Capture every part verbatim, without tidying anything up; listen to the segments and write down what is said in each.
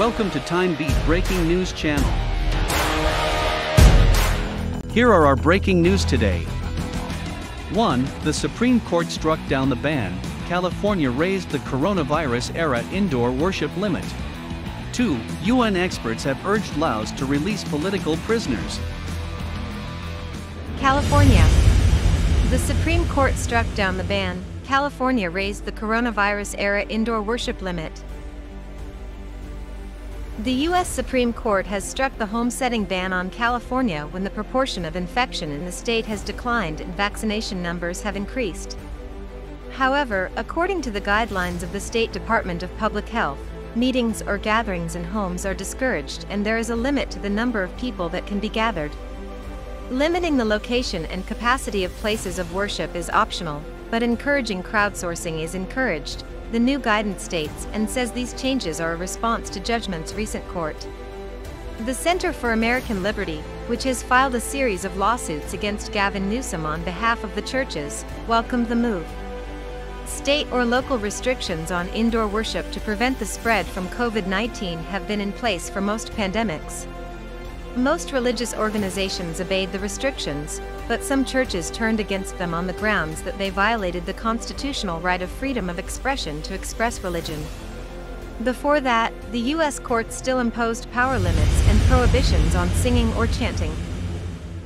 Welcome to Time Beat Breaking News Channel. Here are our breaking news today. one. The Supreme Court struck down the ban. California raised the coronavirus-era indoor worship limit. two. U N experts have urged Laos to release political prisoners. California. The Supreme Court struck down the ban. California raised the coronavirus-era indoor worship limit. The U S Supreme Court has struck the home-setting ban on California when the proportion of infection in the state has declined and vaccination numbers have increased. However, according to the guidelines of the State Department of Public Health, meetings or gatherings in homes are discouraged and there is a limit to the number of people that can be gathered. Limiting the location and capacity of places of worship is optional, but encouraging crowdsourcing is encouraged, the new guidance states, and says these changes are a response to judgment's recent court. The Center for American Liberty, which has filed a series of lawsuits against Gavin Newsom on behalf of the churches, welcomed the move. State or local restrictions on indoor worship to prevent the spread from COVID nineteen have been in place for most pandemics. Most religious organizations obeyed the restrictions, but some churches turned against them on the grounds that they violated the constitutional right of freedom of expression to express religion. Before that, the U S courts still imposed power limits and prohibitions on singing or chanting.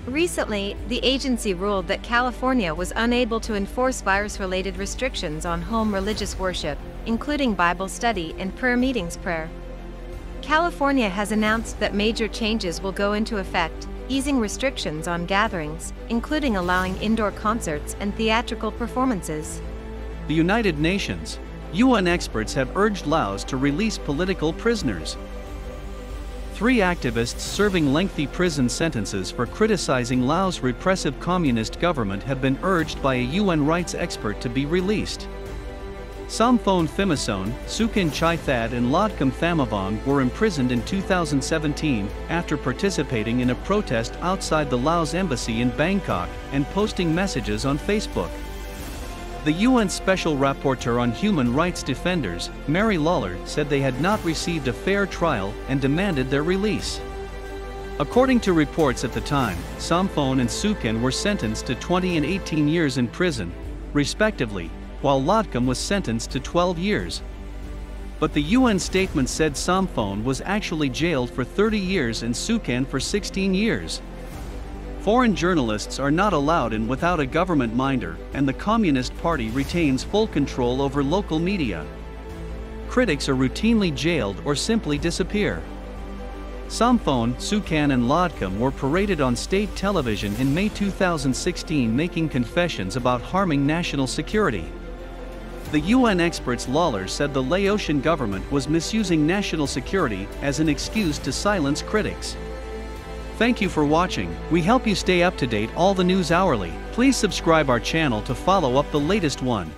Recently, the agency ruled that California was unable to enforce virus-related restrictions on home religious worship, including Bible study and prayer meetings prayer. California has announced that major changes will go into effect, easing restrictions on gatherings, including allowing indoor concerts and theatrical performances. The United Nations. U N experts have urged Laos to release political prisoners. Three activists serving lengthy prison sentences for criticizing Laos' repressive communist government have been urged by a U N rights expert to be released. Somphone Phimmasone, Soukane Chaithad and Lodkham Thammavong were imprisoned in two thousand seventeen after participating in a protest outside the Laos embassy in Bangkok and posting messages on Facebook. The U N Special Rapporteur on Human Rights Defenders, Mary Lawler, said they had not received a fair trial and demanded their release. According to reports at the time, Somphone and Soukane were sentenced to twenty and eighteen years in prison, respectively, while Lodkham was sentenced to twelve years. But the U N statement said Somphone was actually jailed for thirty years and Soukane for sixteen years. Foreign journalists are not allowed in without a government minder, and the Communist Party retains full control over local media. Critics are routinely jailed or simply disappear. Somphone, Soukane and Lodkham were paraded on state television in May two thousand sixteen making confessions about harming national security. The U N experts Lawler said the Laotian government was misusing national security as an excuse to silence critics. Thank you for watching. We help you stay up to date all the news hourly. Please subscribe our channel to follow up the latest one.